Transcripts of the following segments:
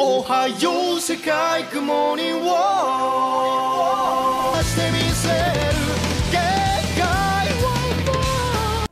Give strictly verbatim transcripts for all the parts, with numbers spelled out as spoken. Ohayou Sekai, good morning,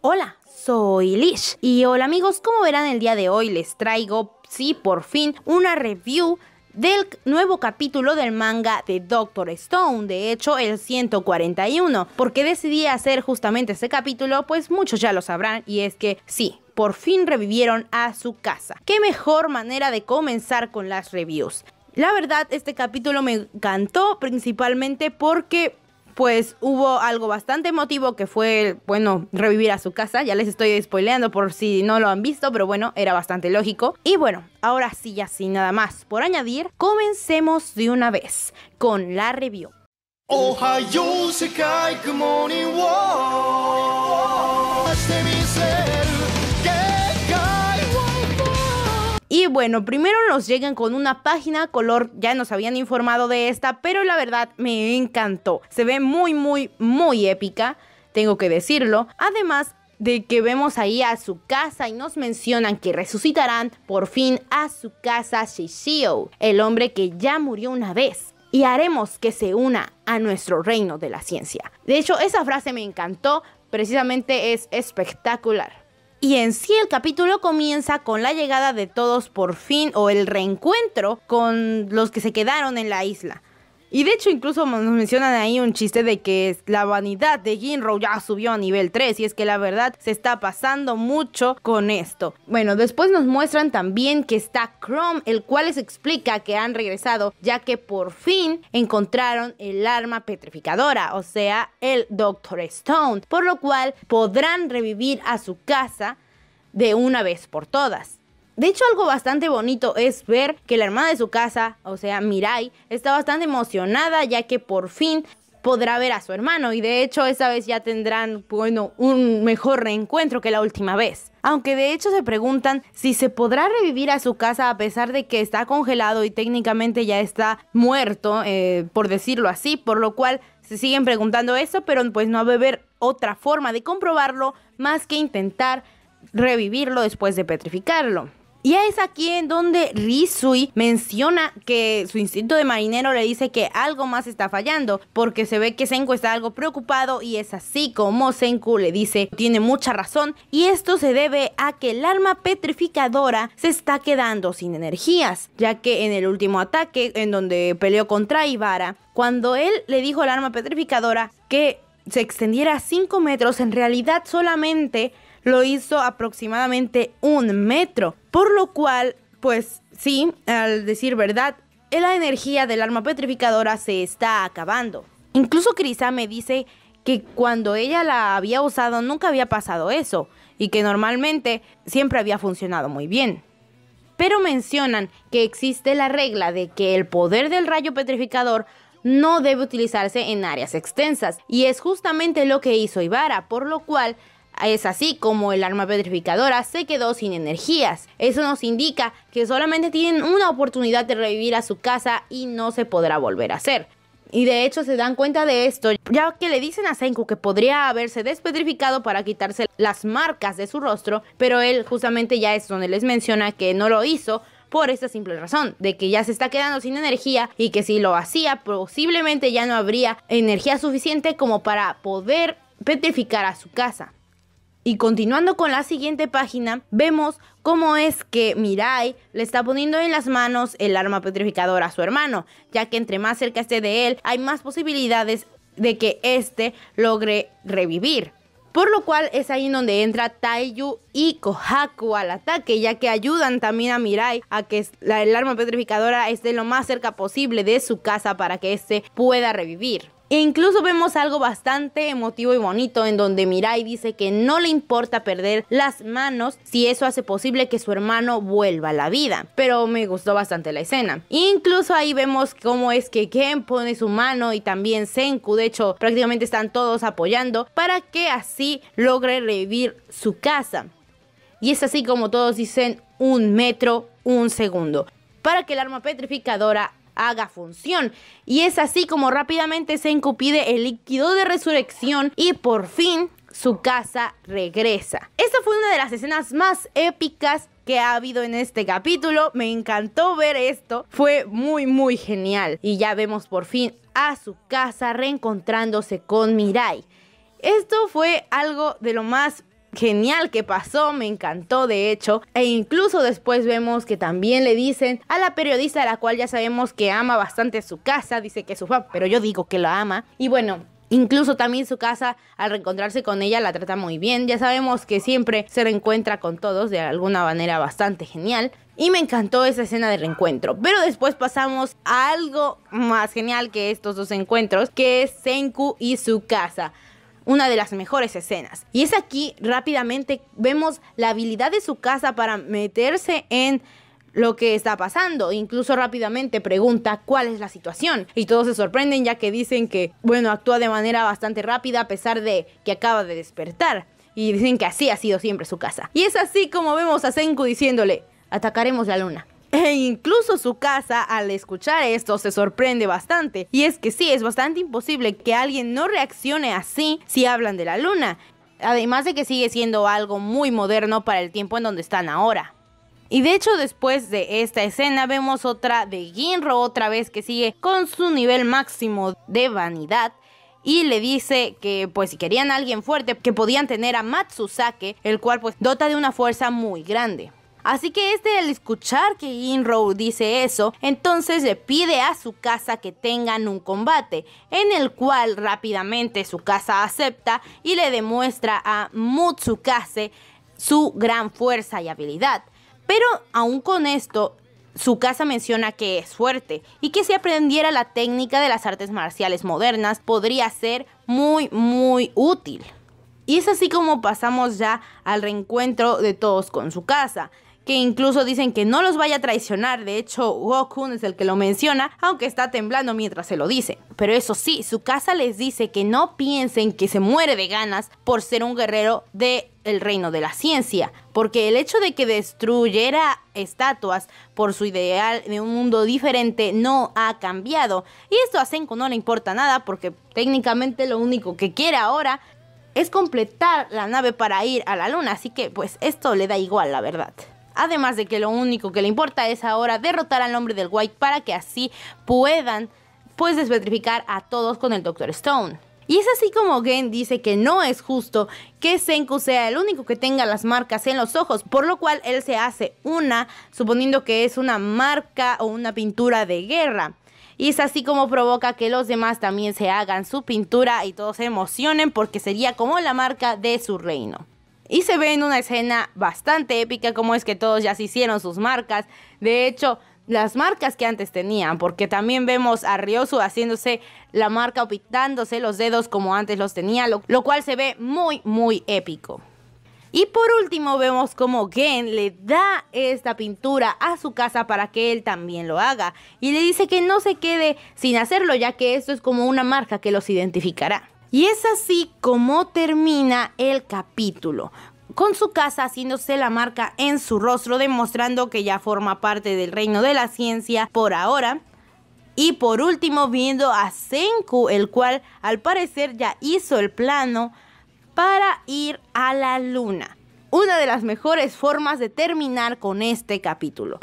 hola, soy Lish. Y hola amigos, como verán el día de hoy les traigo, sí, por fin, una review del nuevo capítulo del manga de Doctor Stone, de hecho el ciento cuarenta y uno. ¿Por qué decidí hacer justamente este capítulo? Pues muchos ya lo sabrán, y es que sí, por fin revivieron a Tsukasa. Qué mejor manera de comenzar con las reviews. La verdad, este capítulo me encantó principalmente porque pues hubo algo bastante emotivo que fue, bueno, revivir a Tsukasa. Ya les estoy spoileando por si no lo han visto, pero bueno, era bastante lógico. Y bueno, ahora sí, ya sin nada más por añadir, comencemos de una vez con la review. Ohayou Sekai, good morning, y bueno, primero nos llegan con una página color, ya nos habían informado de esta, pero la verdad me encantó. Se ve muy, muy, muy épica, tengo que decirlo. Además de que vemos ahí a Tsukasa y nos mencionan que resucitarán por fin a Tsukasa Shishio, el hombre que ya murió una vez, y haremos que se una a nuestro reino de la ciencia. De hecho, esa frase me encantó, precisamente es espectacular. Y en sí el capítulo comienza con la llegada de todos por fin, o el reencuentro con los que se quedaron en la isla. Y de hecho incluso nos mencionan ahí un chiste de que la vanidad de Ginro ya subió a nivel tres, y es que la verdad se está pasando mucho con esto. Bueno, después nos muestran también que está Chrome, el cual les explica que han regresado ya que por fin encontraron el arma petrificadora, o sea el Doctor Stone, por lo cual podrán revivir a Tsukasa de una vez por todas. De hecho, algo bastante bonito es ver que la hermana de Tsukasa, o sea Mirai, está bastante emocionada ya que por fin podrá ver a su hermano, y de hecho esta vez ya tendrán, bueno, un mejor reencuentro que la última vez. Aunque de hecho se preguntan si se podrá revivir a Tsukasa a pesar de que está congelado y técnicamente ya está muerto, eh, por decirlo así, por lo cual se siguen preguntando eso, pero pues no va a haber otra forma de comprobarlo más que intentar revivirlo después de petrificarlo. Y es aquí en donde Ryusui menciona que su instinto de marinero le dice que algo más está fallando, porque se ve que Senku está algo preocupado, y es así como Senku le dice tiene mucha razón, y esto se debe a que el arma petrificadora se está quedando sin energías, ya que en el último ataque en donde peleó contra Ibara, cuando él le dijo al arma petrificadora que se extendiera cinco metros, en realidad solamente lo hizo aproximadamente un metro, por lo cual, pues sí, al decir verdad, la energía del arma petrificadora se está acabando. Incluso Krisa me dice que cuando ella la había usado nunca había pasado eso, y que normalmente siempre había funcionado muy bien. Pero mencionan que existe la regla de que el poder del rayo petrificador no debe utilizarse en áreas extensas, y es justamente lo que hizo Ibara, por lo cual es así como el arma petrificadora se quedó sin energías. Eso nos indica que solamente tienen una oportunidad de revivir a Tsukasa y no se podrá volver a hacer. Y de hecho se dan cuenta de esto, ya que le dicen a Senku que podría haberse despetrificado para quitarse las marcas de su rostro, pero él justamente ya es donde les menciona que no lo hizo por esta simple razón, de que ya se está quedando sin energía, y que si lo hacía posiblemente ya no habría energía suficiente como para poder petrificar a Tsukasa. Y continuando con la siguiente página, vemos cómo es que Mirai le está poniendo en las manos el arma petrificadora a su hermano, ya que entre más cerca esté de él, hay más posibilidades de que éste logre revivir. Por lo cual es ahí donde entra Taiju y Kohaku al ataque, ya que ayudan también a Mirai a que la, el arma petrificadora esté lo más cerca posible de Tsukasa para que éste pueda revivir. E incluso vemos algo bastante emotivo y bonito en donde Mirai dice que no le importa perder las manos si eso hace posible que su hermano vuelva a la vida. Pero me gustó bastante la escena. Incluso ahí vemos cómo es que Ken pone su mano, y también Senku. De hecho, prácticamente están todos apoyando para que así logre revivir Tsukasa. Y es así como todos dicen un metro, un segundo, para que el arma petrificadora haga función. Y es así como rápidamente Senku pide el líquido de resurrección, y por fin Tsukasa regresa. Esa fue una de las escenas más épicas que ha habido en este capítulo. Me encantó ver esto, fue muy muy genial. Y ya vemos por fin a Tsukasa reencontrándose con Mirai. Esto fue algo de lo más genial que pasó, me encantó de hecho. E incluso después vemos que también le dicen a la periodista, a la cual ya sabemos que ama bastante Tsukasa, dice que es su fan, pero yo digo que la ama. Y bueno, incluso también Tsukasa, al reencontrarse con ella, la trata muy bien. Ya sabemos que siempre se reencuentra con todos de alguna manera bastante genial. Y me encantó esa escena de reencuentro. Pero después pasamos a algo más genial que estos dos encuentros, que es Senku y Tsukasa. Una de las mejores escenas. Y es aquí, rápidamente, vemos la habilidad de Tsukasa para meterse en lo que está pasando. Incluso rápidamente pregunta cuál es la situación. Y todos se sorprenden, ya que dicen que, bueno, actúa de manera bastante rápida a pesar de que acaba de despertar. Y dicen que así ha sido siempre Tsukasa. Y es así como vemos a Senku diciéndole, atacaremos la luna. E incluso Tsukasa, al escuchar esto, se sorprende bastante. Y es que sí, es bastante imposible que alguien no reaccione así si hablan de la luna. Además de que sigue siendo algo muy moderno para el tiempo en donde están ahora. Y de hecho, después de esta escena vemos otra de Ginro, otra vez que sigue con su nivel máximo de vanidad, y le dice que pues si querían a alguien fuerte, que podían tener a Matsusaka, el cual pues dota de una fuerza muy grande. Así que este, al escuchar que Ginro dice eso, entonces le pide a Tsukasa que tengan un combate, en el cual rápidamente Tsukasa acepta y le demuestra a Mutsukase su gran fuerza y habilidad. Pero aún con esto, Tsukasa menciona que es fuerte y que si aprendiera la técnica de las artes marciales modernas podría ser muy muy útil. Y es así como pasamos ya al reencuentro de todos con Tsukasa, que incluso dicen que no los vaya a traicionar. De hecho, Gokun es el que lo menciona, aunque está temblando mientras se lo dice. Pero eso sí, Tsukasa les dice que no piensen que se muere de ganas por ser un guerrero de el reino de la ciencia, porque el hecho de que destruyera estatuas por su ideal de un mundo diferente no ha cambiado. Y esto a Senku no le importa nada, porque técnicamente lo único que quiere ahora es completar la nave para ir a la luna, así que pues esto le da igual, la verdad. Además de que lo único que le importa es ahora derrotar al hombre del White para que así puedan pues despetrificar a todos con el Doctor Stone. Y es así como Gen dice que no es justo que Senku sea el único que tenga las marcas en los ojos, por lo cual él se hace una, suponiendo que es una marca o una pintura de guerra. Y es así como provoca que los demás también se hagan su pintura y todos se emocionen porque sería como la marca de su reino. Y se ve en una escena bastante épica como es que todos ya se hicieron sus marcas. De hecho, las marcas que antes tenían, porque también vemos a Ryusui haciéndose la marca o pintándose los dedos como antes los tenía, lo, lo cual se ve muy muy épico. Y por último vemos como Gen le da esta pintura a Tsukasa para que él también lo haga, y le dice que no se quede sin hacerlo, ya que esto es como una marca que los identificará. Y es así como termina el capítulo, con Tsukasa haciéndose la marca en su rostro, demostrando que ya forma parte del reino de la ciencia por ahora. Y por último viendo a Senku, el cual al parecer ya hizo el plano para ir a la luna. Una de las mejores formas de terminar con este capítulo.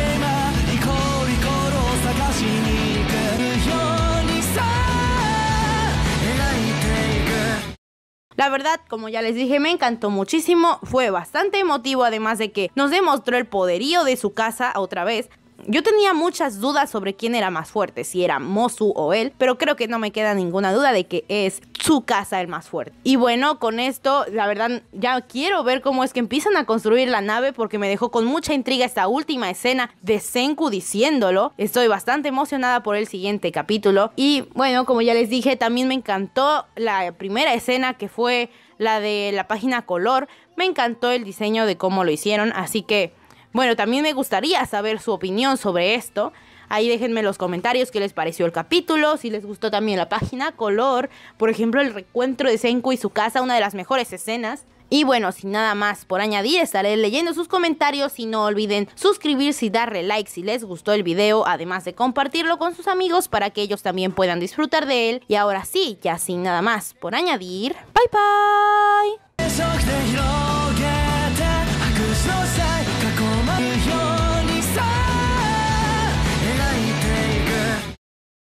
La verdad, como ya les dije, me encantó muchísimo, fue bastante emotivo, además de que nos demostró el poderío de Tsukasa otra vez. Yo tenía muchas dudas sobre quién era más fuerte, si era Mozu o él, pero creo que no me queda ninguna duda de que es Tsukasa el más fuerte. Y bueno, con esto, la verdad, ya quiero ver cómo es que empiezan a construir la nave, porque me dejó con mucha intriga esta última escena de Senku diciéndolo. Estoy bastante emocionada por el siguiente capítulo. Y bueno, como ya les dije, también me encantó la primera escena, que fue la de la página color. Me encantó el diseño de cómo lo hicieron, así que bueno, también me gustaría saber su opinión sobre esto. Ahí déjenme en los comentarios qué les pareció el capítulo, si les gustó también la página color, por ejemplo el reencuentro de Senku y Tsukasa, una de las mejores escenas. Y bueno, sin nada más por añadir, estaré leyendo sus comentarios y no olviden suscribirse y darle like si les gustó el video, además de compartirlo con sus amigos para que ellos también puedan disfrutar de él. Y ahora sí, ya sin nada más por añadir, bye bye.